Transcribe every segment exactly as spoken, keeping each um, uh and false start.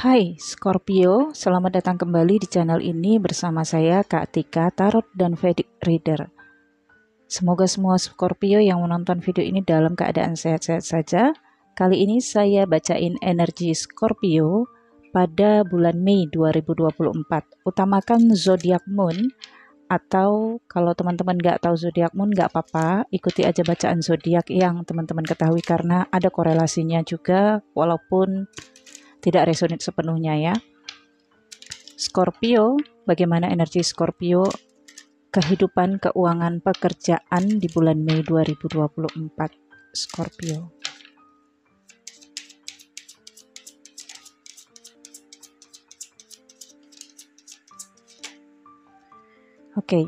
Hai Scorpio, selamat datang kembali di channel ini bersama saya Kak Tika, Tarot dan Vedic Reader. Semoga semua Scorpio yang menonton video ini dalam keadaan sehat-sehat saja. Kali ini saya bacain energi Scorpio pada bulan Mei dua ribu dua puluh empat. Utamakan zodiak Moon, atau kalau teman-teman nggak tahu zodiak Moon nggak apa-apa, ikuti aja bacaan zodiak yang teman-teman ketahui karena ada korelasinya juga walaupun tidak resonate sepenuhnya ya. Scorpio, bagaimana energi Scorpio kehidupan keuangan pekerjaan di bulan Mei dua ribu dua puluh empat Scorpio. Oke, okay.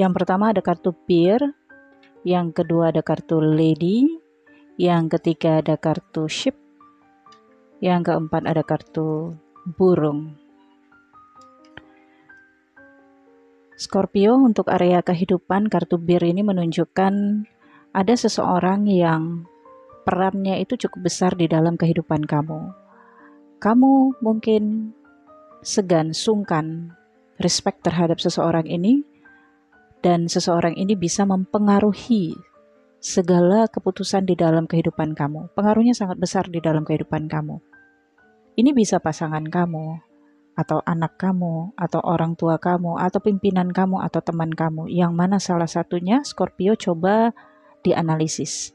Yang pertama ada kartu Peer, yang kedua ada kartu Lady, yang ketiga ada kartu Ship, yang keempat ada kartu Burung. Scorpio, untuk area kehidupan kartu Peer ini menunjukkan ada seseorang yang perannya itu cukup besar di dalam kehidupan kamu. Kamu mungkin segan, sungkan, respect terhadap seseorang ini, dan seseorang ini bisa mempengaruhi segala keputusan di dalam kehidupan kamu. Pengaruhnya sangat besar di dalam kehidupan kamu. Ini bisa pasangan kamu, atau anak kamu, atau orang tua kamu, atau pimpinan kamu, atau teman kamu, yang mana salah satunya Scorpio coba dianalisis.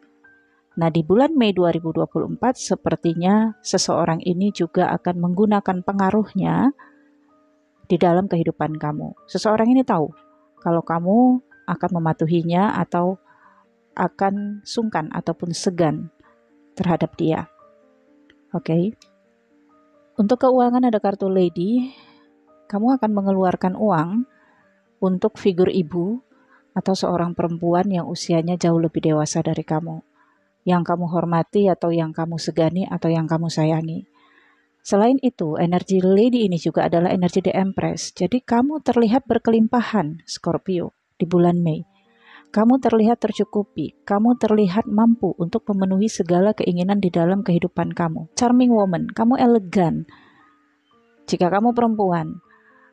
Nah, di bulan Mei dua ribu dua puluh empat sepertinya seseorang ini juga akan menggunakan pengaruhnya di dalam kehidupan kamu. Seseorang ini tahu kalau kamu akan mematuhinya atau akan sungkan ataupun segan terhadap dia. Oke. Okay. Untuk keuangan ada kartu Lady. Kamu akan mengeluarkan uang untuk figur ibu atau seorang perempuan yang usianya jauh lebih dewasa dari kamu, yang kamu hormati atau yang kamu segani atau yang kamu sayangi. Selain itu, energi Lady ini juga adalah energi The Empress. Jadi kamu terlihat berkelimpahan, Scorpio, di bulan Mei. Kamu terlihat tercukupi, kamu terlihat mampu untuk memenuhi segala keinginan di dalam kehidupan kamu. Charming woman, kamu elegan. Jika kamu perempuan,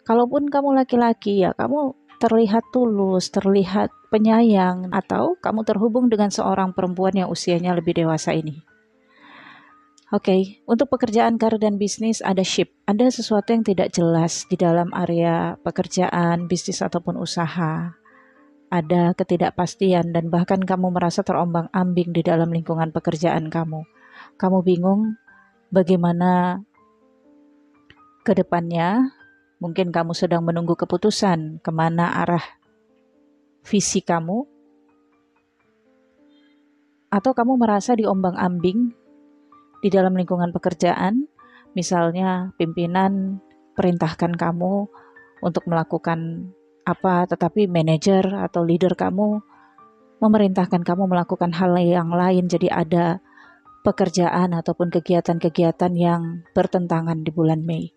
kalaupun kamu laki-laki, ya kamu terlihat tulus, terlihat penyayang, atau kamu terhubung dengan seorang perempuan yang usianya lebih dewasa ini. Oke, okay. Untuk pekerjaan, karir, dan bisnis ada Ship. Ada sesuatu yang tidak jelas di dalam area pekerjaan, bisnis, ataupun usaha. Ada ketidakpastian dan bahkan kamu merasa terombang-ambing di dalam lingkungan pekerjaan kamu. Kamu bingung bagaimana ke depannya. Mungkin kamu sedang menunggu keputusan kemana arah visi kamu. Atau kamu merasa diombang-ambing di dalam lingkungan pekerjaan. Misalnya pimpinan perintahkan kamu untuk melakukan apa, tetapi manajer atau leader kamu memerintahkan kamu melakukan hal yang lain. Jadi ada pekerjaan ataupun kegiatan-kegiatan yang bertentangan di bulan Mei.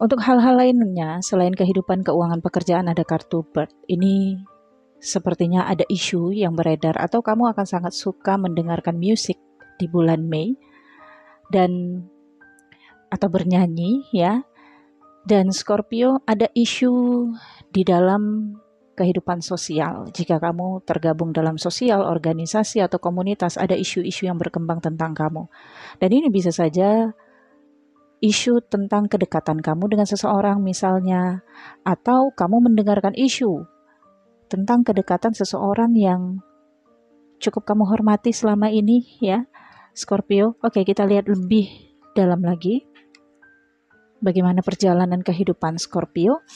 Untuk hal-hal lainnya, selain kehidupan keuangan pekerjaan ada kartu Bird. Ini sepertinya ada isu yang beredar atau kamu akan sangat suka mendengarkan musik di bulan Mei dan atau bernyanyi ya. Dan Scorpio, ada isu di dalam kehidupan sosial. Jika kamu tergabung dalam sosial, organisasi atau komunitas, ada isu-isu yang berkembang tentang kamu. Dan ini bisa saja isu tentang kedekatan kamu dengan seseorang misalnya, atau kamu mendengarkan isu tentang kedekatan seseorang yang cukup kamu hormati selama ini ya, Scorpio. Oke, kita lihat lebih dalam lagi bagaimana perjalanan kehidupan Scorpio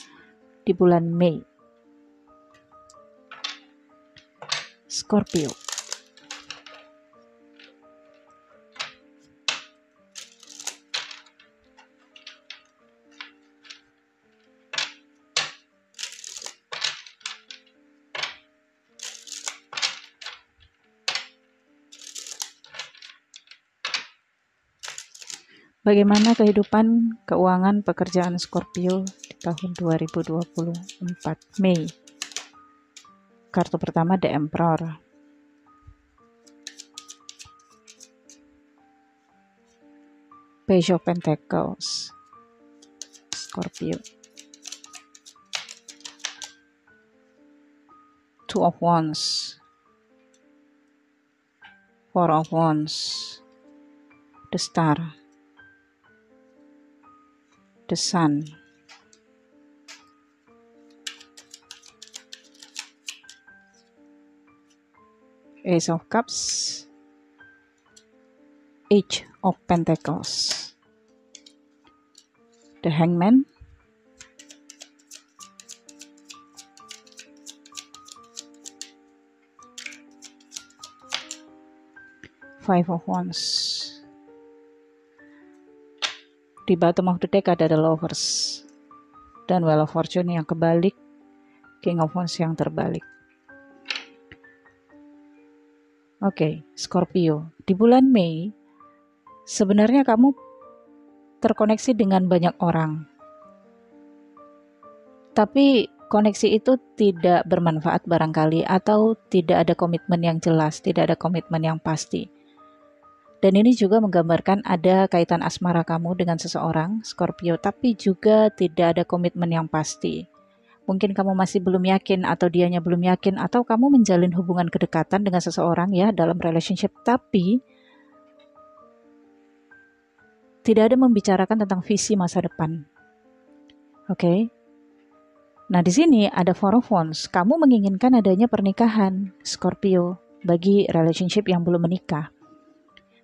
di bulan Mei. Scorpio. Bagaimana kehidupan keuangan pekerjaan Scorpio di tahun dua ribu dua puluh empat Mei? Kartu pertama The Emperor. Page of Pentacles, Scorpio, Two of Wands, Four of Wands, The Star, The Sun, Ace of Cups, Ace of Pentacles, The Hangman, Five of Wands. Di bottom of the deck ada The Lovers dan Wheel of Fortune yang kebalik, King of Wands yang terbalik. Oke, okay, Scorpio, di bulan Mei sebenarnya kamu terkoneksi dengan banyak orang, tapi koneksi itu tidak bermanfaat barangkali, atau tidak ada komitmen yang jelas, tidak ada komitmen yang pasti. Dan ini juga menggambarkan ada kaitan asmara kamu dengan seseorang, Scorpio, tapi juga tidak ada komitmen yang pasti. Mungkin kamu masih belum yakin, atau dianya belum yakin, atau kamu menjalin hubungan kedekatan dengan seseorang ya dalam relationship, tapi tidak ada membicarakan tentang visi masa depan. Oke. Okay? Nah, di sini ada Four of Wands. Kamu menginginkan adanya pernikahan, Scorpio, bagi relationship yang belum menikah.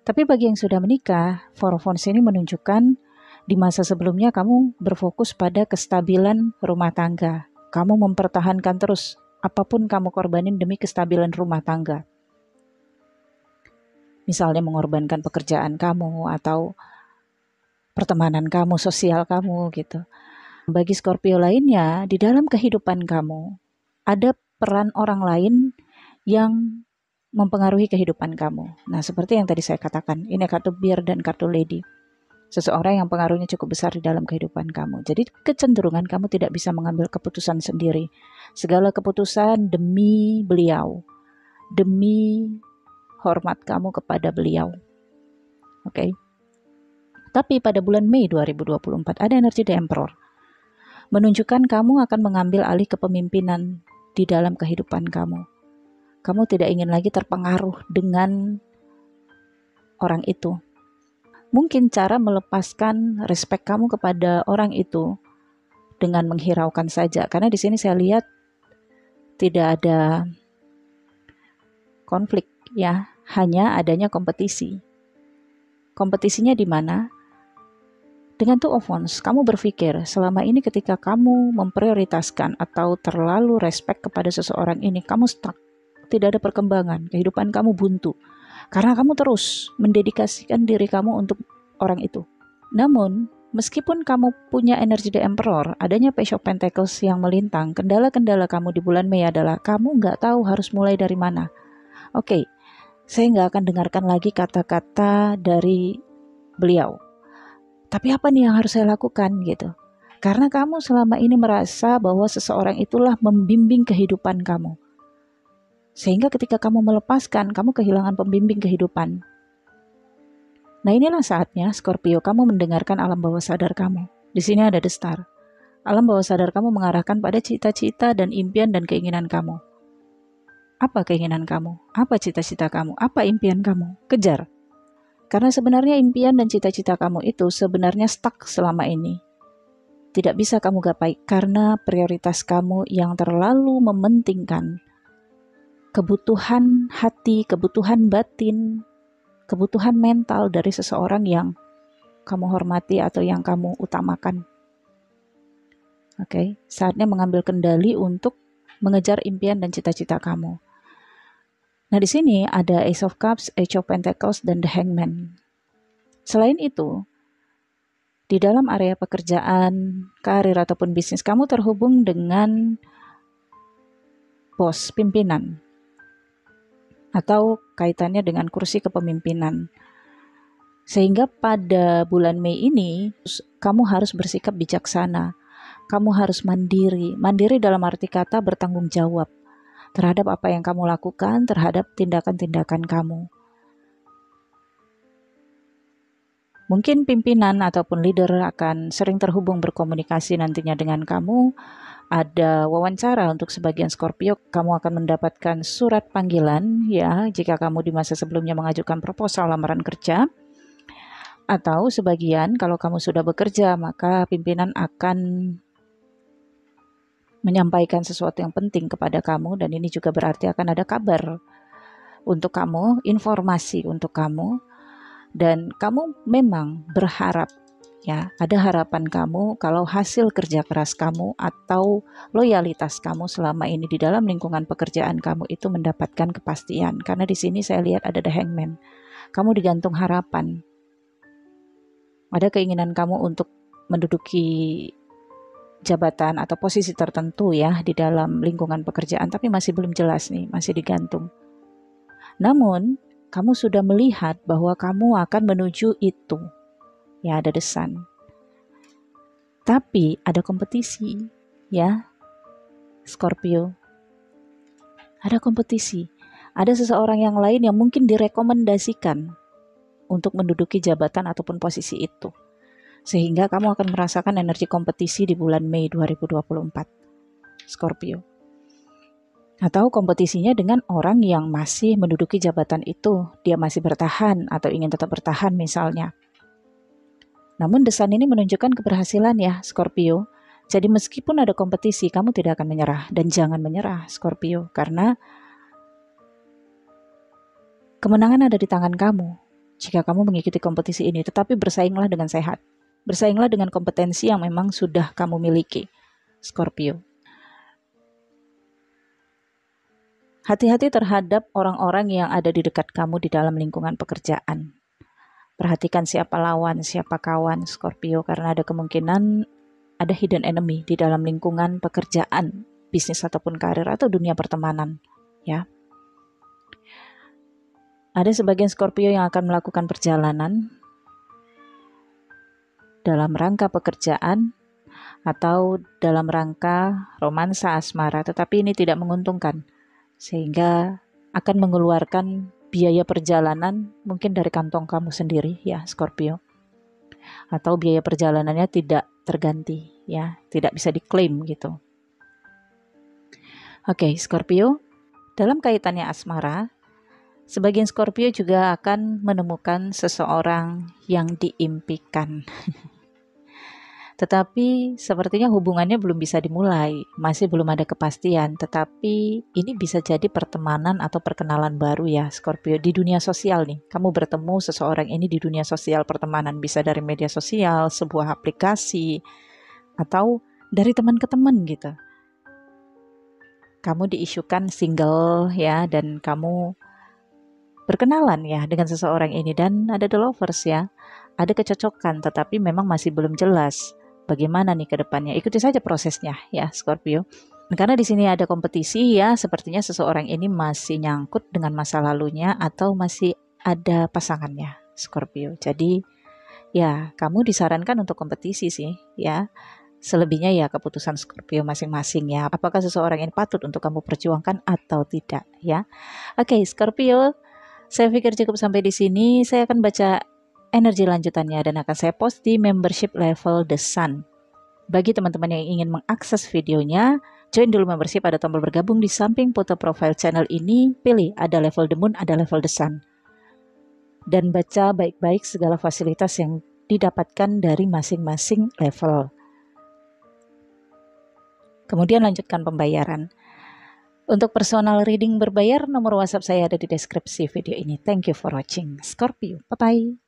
Tapi bagi yang sudah menikah, Four of Wands ini menunjukkan di masa sebelumnya kamu berfokus pada kestabilan rumah tangga. Kamu mempertahankan terus apapun kamu korbanin demi kestabilan rumah tangga. Misalnya mengorbankan pekerjaan kamu atau pertemanan kamu, sosial kamu gitu. Bagi Scorpio lainnya, di dalam kehidupan kamu ada peran orang lain yang mempengaruhi kehidupan kamu. Nah, seperti yang tadi saya katakan, ini kartu Bir dan kartu Lady. Seseorang yang pengaruhnya cukup besar di dalam kehidupan kamu. Jadi kecenderungan kamu tidak bisa mengambil keputusan sendiri. Segala keputusan demi beliau, demi hormat kamu kepada beliau. Oke. Okay? Tapi pada bulan Mei dua ribu dua puluh empat ada energi The Emperor. Menunjukkan kamu akan mengambil alih kepemimpinan di dalam kehidupan kamu. Kamu tidak ingin lagi terpengaruh dengan orang itu. Mungkin cara melepaskan respek kamu kepada orang itu dengan menghiraukan saja. Karena di sini saya lihat tidak ada konflik ya, hanya adanya kompetisi. Kompetisinya di mana? Dengan Two of Wands, kamu berpikir selama ini ketika kamu memprioritaskan atau terlalu respek kepada seseorang ini, kamu stuck. Tidak ada perkembangan, kehidupan kamu buntu karena kamu terus mendedikasikan diri kamu untuk orang itu. Namun, meskipun kamu punya energi The Emperor, adanya Page of Pentacles yang melintang, kendala-kendala kamu di bulan Mei adalah kamu nggak tahu harus mulai dari mana. Oke, okay, saya nggak akan dengarkan lagi kata-kata dari beliau. Tapi apa nih yang harus saya lakukan gitu? Karena kamu selama ini merasa bahwa seseorang itulah membimbing kehidupan kamu. Sehingga ketika kamu melepaskan, kamu kehilangan pembimbing kehidupan. Nah, inilah saatnya Scorpio kamu mendengarkan alam bawah sadar kamu. Di sini ada The Star. Alam bawah sadar kamu mengarahkan pada cita-cita dan impian dan keinginan kamu. Apa keinginan kamu? Apa cita-cita kamu? Apa impian kamu? Kejar. Karena sebenarnya impian dan cita-cita kamu itu sebenarnya stuck selama ini. Tidak bisa kamu gapai karena prioritas kamu yang terlalu mementingkan kebutuhan hati, kebutuhan batin, kebutuhan mental dari seseorang yang kamu hormati atau yang kamu utamakan. Oke, okay. Saatnya mengambil kendali untuk mengejar impian dan cita-cita kamu. Nah, di sini ada Ace of Cups, Ace of Pentacles, dan The Hangman. Selain itu, di dalam area pekerjaan, karir, ataupun bisnis, kamu terhubung dengan bos, pimpinan, atau kaitannya dengan kursi kepemimpinan. Sehingga pada bulan Mei ini kamu harus bersikap bijaksana. Kamu harus mandiri. Mandiri dalam arti kata bertanggung jawab terhadap apa yang kamu lakukan, terhadap tindakan-tindakan kamu. Mungkin pimpinan ataupun leader akan sering terhubung berkomunikasi nantinya dengan kamu. Ada wawancara untuk sebagian Scorpio, kamu akan mendapatkan surat panggilan ya jika kamu di masa sebelumnya mengajukan proposal lamaran kerja. Atau sebagian kalau kamu sudah bekerja, maka pimpinan akan menyampaikan sesuatu yang penting kepada kamu, dan ini juga berarti akan ada kabar untuk kamu, informasi untuk kamu, dan kamu memang berharap. Ya, ada harapan kamu kalau hasil kerja keras kamu atau loyalitas kamu selama ini di dalam lingkungan pekerjaan kamu itu mendapatkan kepastian. Karena di sini saya lihat ada The Hangman. Kamu digantung harapan. Ada keinginan kamu untuk menduduki jabatan atau posisi tertentu ya di dalam lingkungan pekerjaan, tapi masih belum jelas nih, masih digantung. Namun, kamu sudah melihat bahwa kamu akan menuju itu. Ya, ada desain. Tapi ada kompetisi, ya. Scorpio. Ada kompetisi. Ada seseorang yang lain yang mungkin direkomendasikan untuk menduduki jabatan ataupun posisi itu. Sehingga kamu akan merasakan energi kompetisi di bulan Mei dua ribu dua puluh empat. Scorpio. Atau kompetisinya dengan orang yang masih menduduki jabatan itu, dia masih bertahan atau ingin tetap bertahan misalnya. Namun desain ini menunjukkan keberhasilan ya Scorpio. Jadi meskipun ada kompetisi, kamu tidak akan menyerah. Dan jangan menyerah Scorpio, karena kemenangan ada di tangan kamu jika kamu mengikuti kompetisi ini. Tetapi bersainglah dengan sehat. Bersainglah dengan kompetensi yang memang sudah kamu miliki Scorpio. Hati-hati terhadap orang-orang yang ada di dekat kamu di dalam lingkungan pekerjaan. Perhatikan siapa lawan, siapa kawan Scorpio, karena ada kemungkinan ada hidden enemy di dalam lingkungan pekerjaan, bisnis ataupun karir atau dunia pertemanan, ya. Ada sebagian Scorpio yang akan melakukan perjalanan dalam rangka pekerjaan atau dalam rangka romansa asmara, tetapi ini tidak menguntungkan sehingga akan mengeluarkan biaya perjalanan mungkin dari kantong kamu sendiri ya Scorpio, atau biaya perjalanannya tidak terganti ya, tidak bisa diklaim gitu. Oke Scorpio, dalam kaitannya asmara, sebagian Scorpio juga akan menemukan seseorang yang diimpikan. Tetapi sepertinya hubungannya belum bisa dimulai, masih belum ada kepastian, tetapi ini bisa jadi pertemanan atau perkenalan baru ya Scorpio. Di dunia sosial nih, kamu bertemu seseorang ini di dunia sosial pertemanan, bisa dari media sosial, sebuah aplikasi, atau dari teman ke teman gitu. Kamu diisukan single ya, dan kamu berkenalan ya dengan seseorang ini, dan ada The Lovers ya, ada kecocokan tetapi memang masih belum jelas bagaimana nih ke depannya. Ikuti saja prosesnya ya Scorpio. Karena di sini ada kompetisi ya, sepertinya seseorang ini masih nyangkut dengan masa lalunya atau masih ada pasangannya Scorpio. Jadi ya kamu disarankan untuk kompetisi sih ya. Selebihnya ya keputusan Scorpio masing-masing ya. Apakah seseorang ini patut untuk kamu perjuangkan atau tidak ya. Oke Scorpio, saya pikir cukup sampai di sini. Saya akan baca energi lanjutannya dan akan saya post di membership level The Sun. Bagi teman-teman yang ingin mengakses videonya, join dulu membership, ada tombol bergabung di samping foto profile channel ini. Pilih ada level The Moon, ada level The Sun. Dan baca baik-baik segala fasilitas yang didapatkan dari masing-masing level. Kemudian lanjutkan pembayaran. Untuk personal reading berbayar, nomor WhatsApp saya ada di deskripsi video ini. Thank you for watching, Scorpio. Bye-bye.